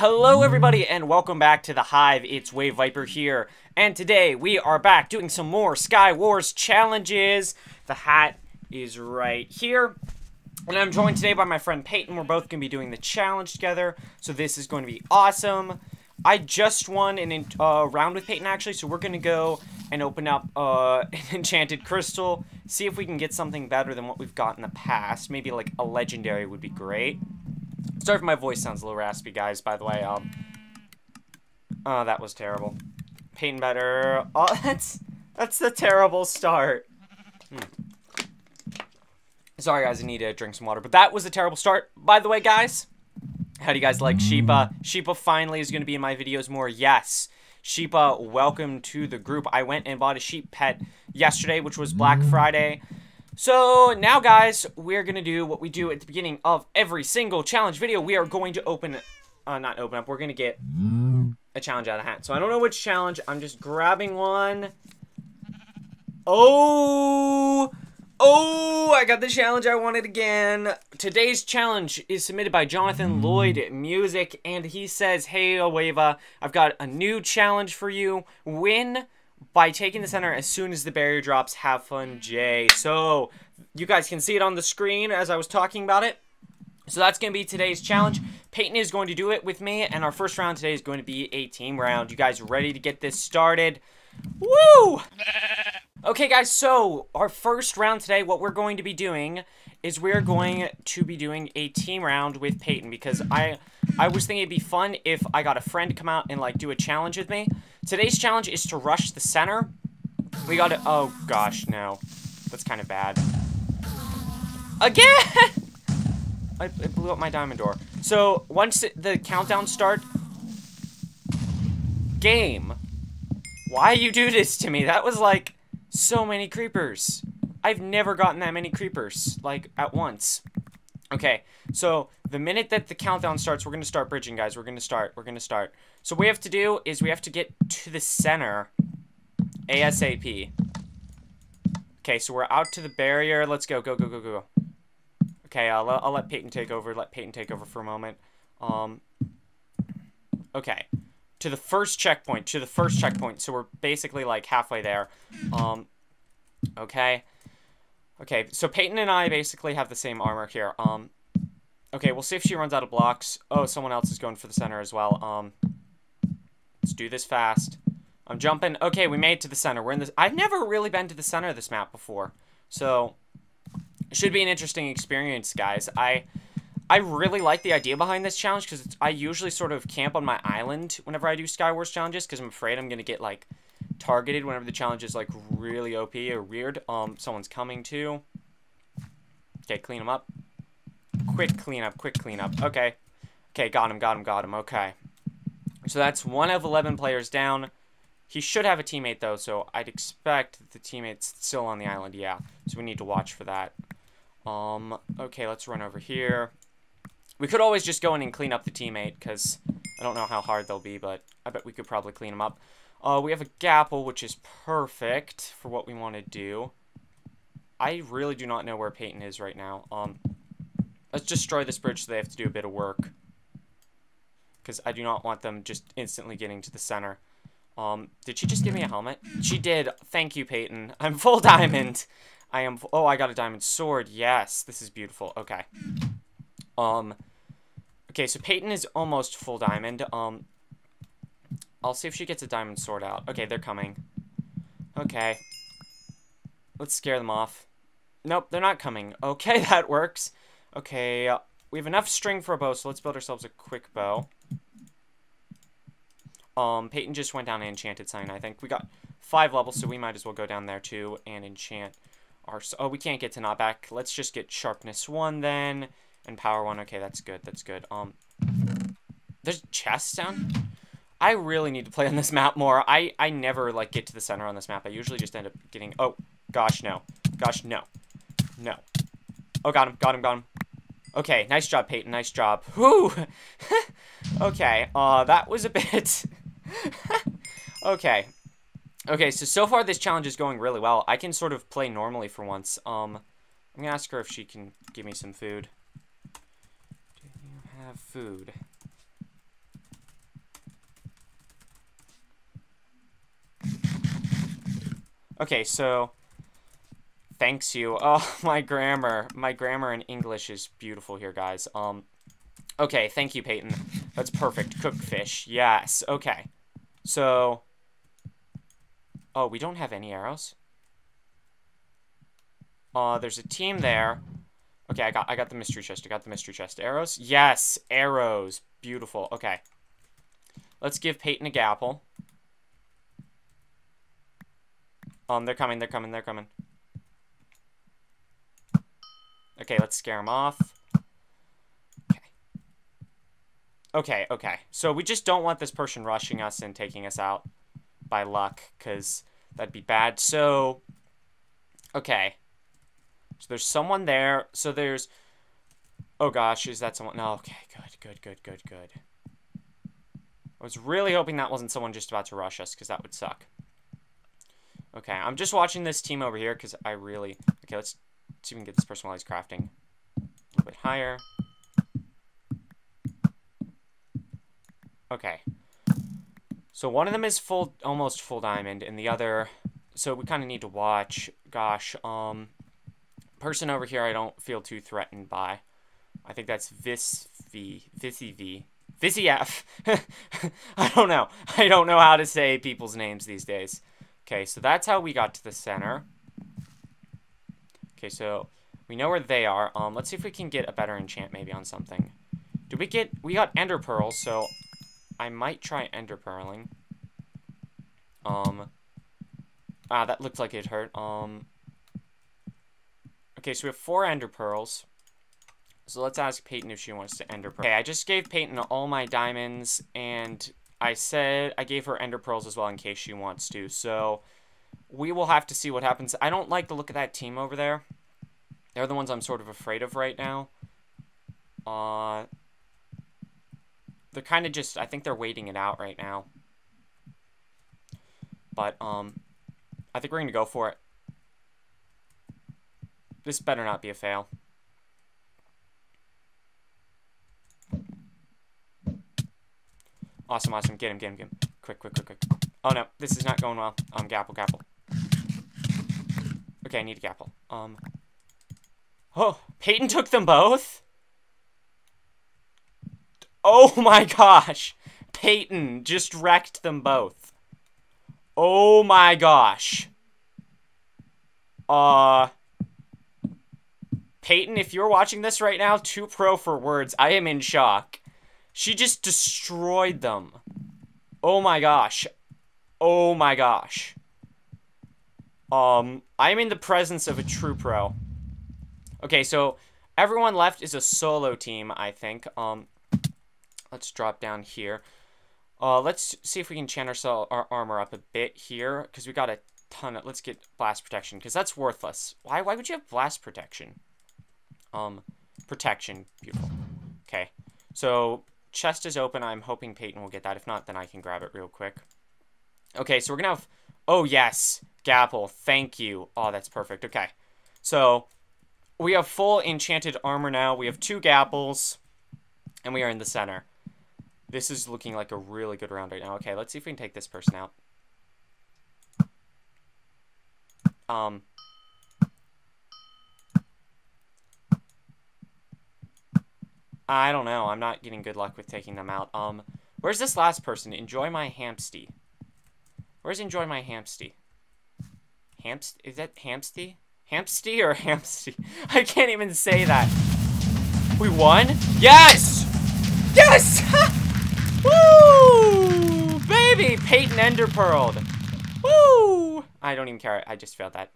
Hello everybody and welcome back to the Hive. It's Wave Viper here, and today we are back doing some more SkyWars challenges. The hat is right here, and I'm joined today by my friend Peyton. We're both going to be doing the challenge together, so this is going to be awesome. I just won an round with Peyton actually, so we're going to go and open up an enchanted crystal, see if we can get something better than what we've got in the past. Maybe like a legendary would be great. Sorry if my voice sounds a little raspy, guys, by the way. Oh, that was terrible. Peyton better. Oh, that's the terrible start. Sorry, guys, I need to drink some water. But that was a terrible start, by the way, guys. How do you guys like Sheepa? Sheepa finally is going to be in my videos more. Yes. Sheepa, welcome to the group. I went and bought a sheep pet yesterday, which was Black Friday. So now, guys, we're going to do what we do at the beginning of every single challenge video. We are going to we're going to get a challenge out of the hat. So I don't know which challenge. I'm just grabbing one. Oh, I got the challenge I wanted again. Today's challenge is submitted by Jonathan Lloyd Music, and he says, "Hey, Aweva, I've got a new challenge for you. Win by taking the center as soon as the barrier drops. Have fun, Jay." So you guys can see it on the screen as I was talking about it. So that's going to be today's challenge. Peyton is going to do it with me, and our first round today is going to be a team round. You guys ready to get this started? Woo! Okay, guys, so our first round today, what we're going to be doing is we're going to be doing a team round with Peyton, because I was thinking it'd be fun if I got a friend to come out and, like, do a challenge with me. Today's challenge is to rush the center. We got to... Oh, gosh, no. That's kind of bad. Again! It blew up my diamond door. So, once the countdown starts... Game. Why you do this to me? That was, like... So many creepers. I've never gotten that many creepers, like, at once. Okay, so the minute that the countdown starts, we're going to start bridging, guys. We're going to start. So what we have to do is we have to get to the center ASAP. Okay, so we're out to the barrier. Let's go, go, go, go, go, go. Okay, I'll let Peyton take over. Let Peyton take over for a moment. Okay. To the first checkpoint. So we're basically, like, halfway there. Okay, so Peyton and I basically have the same armor here. Okay, we'll see if she runs out of blocks. Oh, someone else is going for the center as well. Let's do this fast. I'm jumping. Okay, we made it to the center. We're in this. I've never really been to the center of this map before. So, it should be an interesting experience, guys. I really like the idea behind this challenge, because I usually sort of camp on my island whenever I do SkyWars challenges, because I'm afraid I'm going to get, like, targeted whenever the challenge is, like, really OP or weird. Someone's coming, too. Okay, clean him up. Quick cleanup. Okay. Okay, got him. Okay. So that's one of 11 players down. He should have a teammate, though, so I'd expect that the teammate's still on the island, yeah. So we need to watch for that. Okay, let's run over here. We could always just go in and clean up the teammate, because I don't know how hard they'll be, but I bet we could probably clean them up. We have a gapple, which is perfect for what we want to do. I really do not know where Peyton is right now. Let's destroy this bridge so they have to do a bit of work, because I do not want them just instantly getting to the center. Did she just give me a helmet? She did. Thank you, Peyton. I'm full diamond. Oh, I got a diamond sword. Yes, this is beautiful. Okay. Okay, so Peyton is almost full diamond. I'll see if she gets a diamond sword out. Okay, they're coming. Okay. Let's scare them off. Nope, they're not coming. Okay, that works. Okay, we have enough string for a bow, so let's build ourselves a quick bow. Peyton just went down an enchanted sign, I think. We got 5 levels, so we might as well go down there, too, and enchant our... Oh, we can't get to knockback. Let's just get sharpness 1, then... And power 1, okay, that's good. There's chests down? I really need to play on this map more. I never, like, get to the center on this map. I usually just end up getting... Oh, gosh, no. No. Oh, got him. Okay, nice job, Peyton, nice job. Whoo! Okay, that was a bit... Okay, so far this challenge is going really well. I can sort of play normally for once. I'm gonna ask her if she can give me some food. Food. Okay, so thanks you. Oh, my grammar in English is beautiful here, guys. Okay, thank you, Peyton. That's perfect. Cook fish. Yes. Okay. So, oh, we don't have any arrows. There's a team there. Okay, I got the mystery chest. I got the mystery chest. Arrows? Yes, arrows. Beautiful. Okay. Let's give Peyton a gapple. They're coming, they're coming, they're coming. Okay, let's scare them off. Okay. Okay, okay. So we just don't want this person rushing us and taking us out by luck, because that'd be bad. So, okay. So there's someone there. So there's... Oh, gosh. Is that someone? No. Okay, good, good, good, good, good. I was really hoping that wasn't someone just about to rush us, because that would suck. Okay, I'm just watching this team over here, because I really... Okay, let's see if we can get this person while he's crafting. A little bit higher. Okay. So one of them is full, almost full diamond, and the other... So we kind of need to watch. Gosh, person over here I don't feel too threatened by. I think that's Vis-V. I don't know how to say people's names these days. Okay, so that's how we got to the center. Okay, so we know where they are. Let's see if we can get a better enchant maybe on something. Did we get... We got ender pearls, so I might try ender pearling. Ah, that looked like it hurt. Okay, so we have 4 ender pearls. So let's ask Peyton if she wants to ender pearl. Okay, I just gave Peyton all my diamonds, and I said I gave her ender pearls as well in case she wants to. So we will have to see what happens. I don't like the look of that team over there. They're the ones I'm sort of afraid of right now. They're kind of just... I think they're waiting it out right now. But I think we're going to go for it. This better not be a fail. Awesome, awesome. Get him, get him, get him. Quick, quick, quick, quick. Oh, no. This is not going well. Gapple, gapple. Okay, I need a gapple. Oh, Peyton took them both? Oh, my gosh. Peyton just wrecked them both. Oh, my gosh. Peyton, if you're watching this right now, too pro for words. I am in shock. She just destroyed them. Oh my gosh. Oh my gosh. I'm in the presence of a true pro. Okay, so everyone left is a solo team, I think. Let's drop down here. Let's see if we can enchant our armor up a bit here, because we got a ton of... Let's get blast protection, because that's worthless. Why would you have blast protection? Protection. Beautiful. Okay. So... Chest is open. I'm hoping Peyton will get that. If not, then I can grab it real quick. Okay, so we're gonna have... Oh, yes. Gapple. Thank you. Oh, that's perfect. Okay. So, we have full enchanted armor now. We have 2 gapples. And we are in the center. This is looking like a really good round right now. Okay, let's see if we can take this person out. I don't know. I'm not getting good luck with taking them out. Where's this last person? Enjoy my hamsty. Where's enjoy my hamsty? Is that hamsty? Hamsty or hamsty? I can't even say that. We won? Yes! Yes! Woo! Baby! Peyton enderpearled. Woo! I don't even care. I just failed that.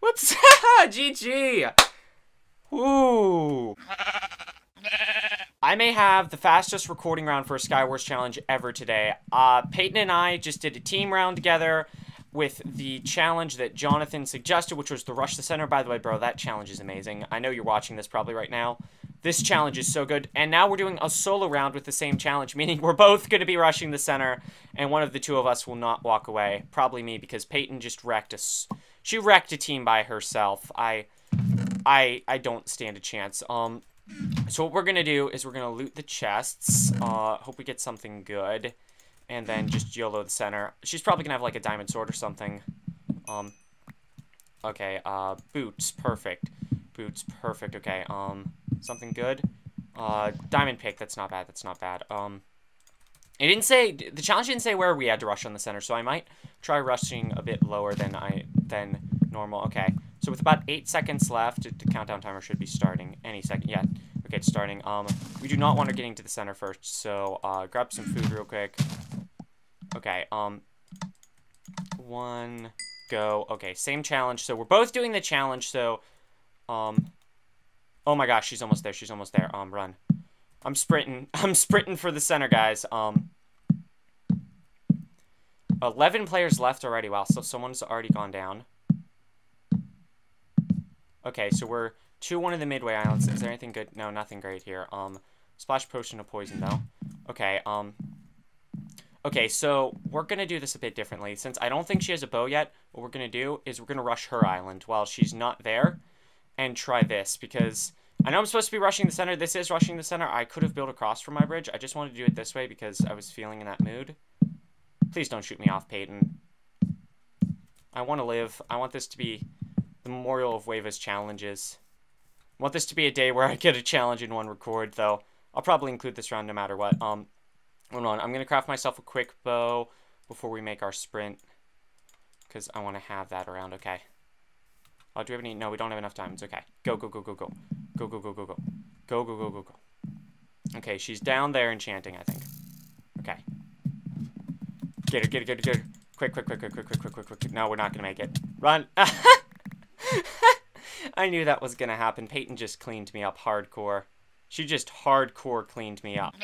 Whoops! GG! Woo! I may have the fastest recording round for a SkyWars challenge ever today. Peyton and I just did a team round together with the challenge that Jonathan suggested, which was the rush the center. By the way, bro, that challenge is amazing. I know you're watching this probably right now. This challenge is so good. And now we're doing a solo round with the same challenge, meaning we're both going to be rushing the center, and one of the two of us will not walk away. Probably me, because Peyton just wrecked us. She wrecked a team by herself. I don't stand a chance. So what we're going to do is we're going to loot the chests. Hope we get something good. And then just YOLO the center. She's probably going to have, like, a diamond sword or something. Okay, boots, perfect. Boots, perfect, okay, something good. Diamond pick, that's not bad, that's not bad. It didn't say, the challenge didn't say where we had to rush on the center, so I might try rushing a bit lower than normal. Okay, so with about 8 seconds left, the countdown timer should be starting any second. Yeah, okay, it's starting. We do not want to get into the center first, so, grab some food real quick. Okay, one, go. Okay, same challenge, so we're both doing the challenge, so, oh my gosh, she's almost there, she's almost there. Run. I'm sprinting for the center, guys. 11 players left already. Wow, so someone's already gone down. Okay, so we're 2-1 in the Midway Islands. Is there anything good? No, nothing great here. Splash potion of poison, though. Okay, okay, so we're going to do this a bit differently. Since I don't think she has a bow yet, what we're going to do is we're going to rush her island while she's not there and try this, because I know I'm supposed to be rushing the center. This is rushing the center. I could have built across from my bridge. I just wanted to do it this way because I was feeling in that mood. Please don't shoot me off, Peyton. I want to live. I want this to be the memorial of Wave's challenges. I want this to be a day where I get a challenge in one record, though. I'll probably include this round no matter what. Hold on. I'm going to craft myself a quick bow before we make our sprint, because I want to have that around. Okay. Oh, do we have any? No, we don't have enough diamonds. Okay. Go, go, go, go, go. Go, go, go, go, go. Go, go, go, go, go. Okay, she's down there enchanting, I think. Okay. Get her, get her, get her, get her. Quick, quick, quick, quick, quick, quick, quick, quick, quick. No, we're not going to make it. Run. I knew that was going to happen. Peyton just cleaned me up hardcore. She just hardcore cleaned me up.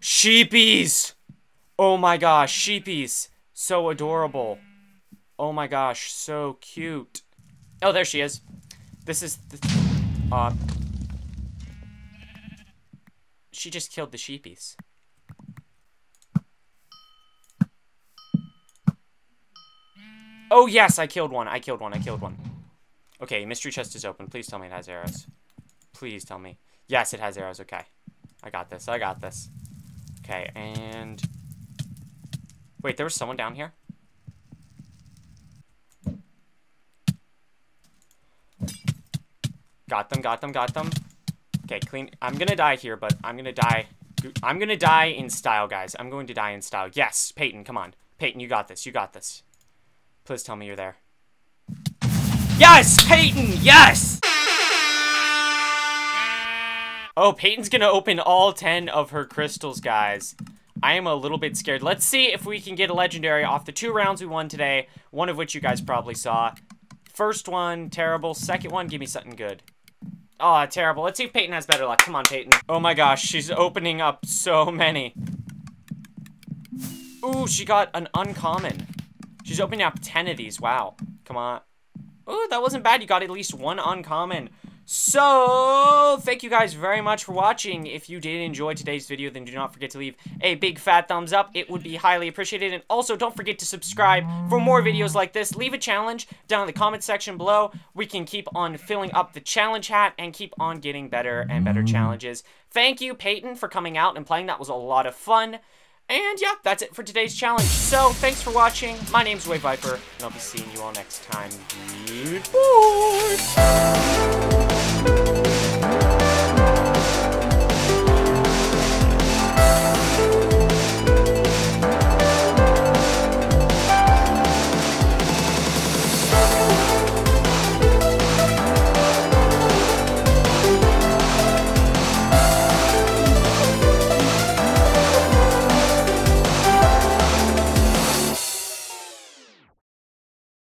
Sheepies! Oh my gosh, sheepies. So adorable. Oh my gosh, so cute. Oh, there she is. This is the... she just killed the sheepies. Oh yes, I killed one, I killed one, I killed one. Okay, mystery chest is open. Please tell me it has arrows. Please tell me. Yes, it has arrows, okay. I got this, I got this. Okay, and... Wait, there was someone down here? Got them, got them, got them. Okay, clean... I'm gonna die here, but I'm gonna die... I'm gonna die in style, guys. I'm going to die in style. Yes, Peyton, come on. Peyton, you got this, you got this. Please tell me you're there. Yes, Peyton, yes! Oh, Peyton's gonna open all 10 of her crystals, guys. I am a little bit scared. Let's see if we can get a legendary off the 2 rounds we won today, one of which you guys probably saw. First one, terrible. Second one, give me something good. Aw, terrible. Let's see if Peyton has better luck. Come on, Peyton. Oh my gosh, she's opening up so many. Ooh, she got an uncommon. She's opening up 10 of these. Wow. Come on. Ooh, that wasn't bad. You got at least one uncommon. So, thank you guys very much for watching. If you did enjoy today's video, then do not forget to leave a big fat thumbs up. It would be highly appreciated. And also, don't forget to subscribe for more videos like this. Leave a challenge down in the comment section below. We can keep on filling up the challenge hat and keep on getting better and better challenges. Thank you, Peyton, for coming out and playing. That was a lot of fun. And yeah, that's it for today's challenge. So, thanks for watching. My name's Wave Viper, and I'll be seeing you all next time. Bye!